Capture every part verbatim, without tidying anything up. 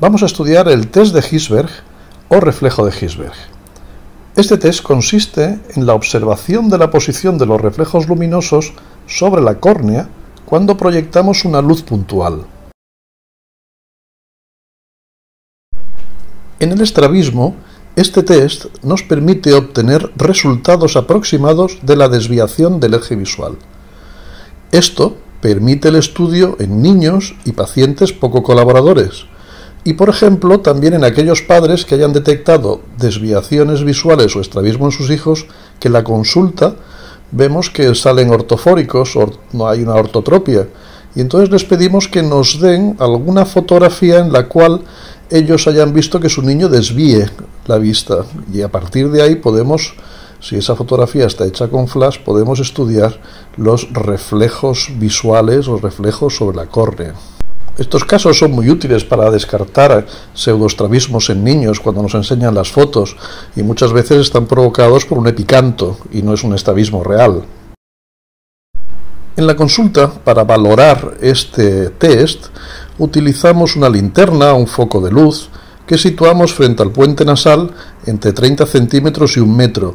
vamos a estudiar el test de Hirschberg o reflejo de Hirschberg. Este test consiste en la observación de la posición de los reflejos luminosos sobre la córnea cuando proyectamos una luz puntual. En el estrabismo, este test nos permite obtener resultados aproximados de la desviación del eje visual. Esto permite el estudio en niños y pacientes poco colaboradores, y por ejemplo también en aquellos padres que hayan detectado desviaciones visuales o estrabismo en sus hijos, que en la consulta vemos que salen ortofóricos o no hay una ortotropia, y entonces les pedimos que nos den alguna fotografía en la cual ellos hayan visto que su niño desvíe la vista, y a partir de ahí podemos, si esa fotografía está hecha con flash, podemos estudiar los reflejos visuales, los reflejos sobre la córnea. Estos casos son muy útiles para descartar pseudoestrabismos en niños cuando nos enseñan las fotos, y muchas veces están provocados por un epicanto y no es un estrabismo real. En la consulta, para valorar este test, utilizamos una linterna o un foco de luz que situamos frente al puente nasal entre treinta centímetros y un metro.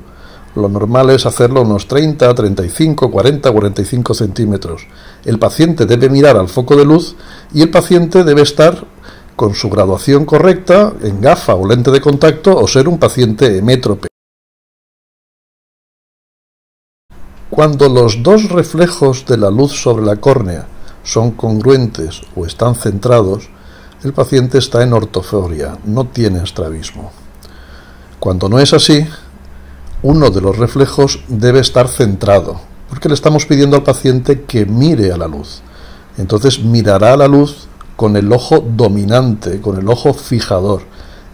Lo normal es hacerlo unos treinta, treinta y cinco, cuarenta, cuarenta y cinco centímetros. El paciente debe mirar al foco de luz y el paciente debe estar con su graduación correcta, en gafa o lente de contacto, o ser un paciente hemétrope. Cuando los dos reflejos de la luz sobre la córnea son congruentes o están centrados, el paciente está en ortoforia, no tiene estrabismo. Cuando no es así, uno de los reflejos debe estar centrado, porque le estamos pidiendo al paciente que mire a la luz. Entonces mirará a la luz con el ojo dominante, con el ojo fijador,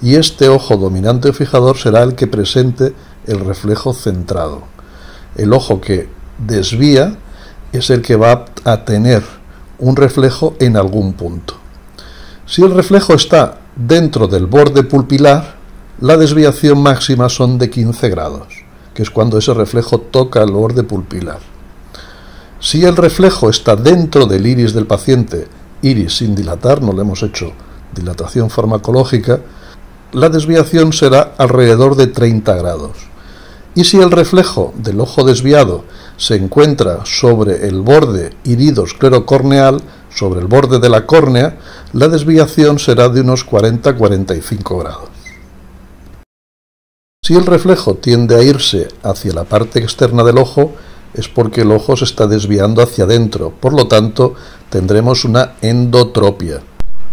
y este ojo dominante o fijador será el que presente el reflejo centrado. El ojo que desvía es el que va a tener un reflejo en algún punto. Si el reflejo está dentro del borde pulpilar, la desviación máxima son de quince grados, que es cuando ese reflejo toca el borde pulpilar. Si el reflejo está dentro del iris del paciente, iris sin dilatar, no le hemos hecho dilatación farmacológica, la desviación será alrededor de treinta grados. Y si el reflejo del ojo desviado se encuentra sobre el borde irido esclerocorneal, sobre el borde de la córnea, la desviación será de unos cuarenta a cuarenta y cinco grados. Si el reflejo tiende a irse hacia la parte externa del ojo, es porque el ojo se está desviando hacia adentro, por lo tanto tendremos una endotropia.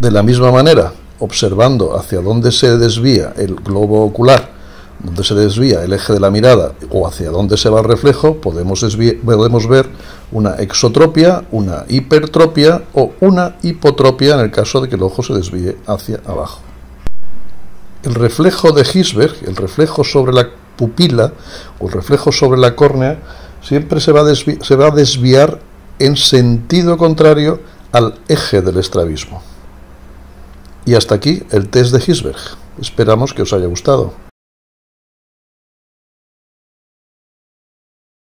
De la misma manera, observando hacia dónde se desvía el globo ocular, donde se desvía el eje de la mirada o hacia dónde se va el reflejo, podemos, podemos ver una exotropia, una hipertropia o una hipotropia en el caso de que el ojo se desvíe hacia abajo. El reflejo de Hirschberg, el reflejo sobre la pupila o el reflejo sobre la córnea, siempre se va, a se va a desviar en sentido contrario al eje del estrabismo. Y hasta aquí el test de Hirschberg. Esperamos que os haya gustado.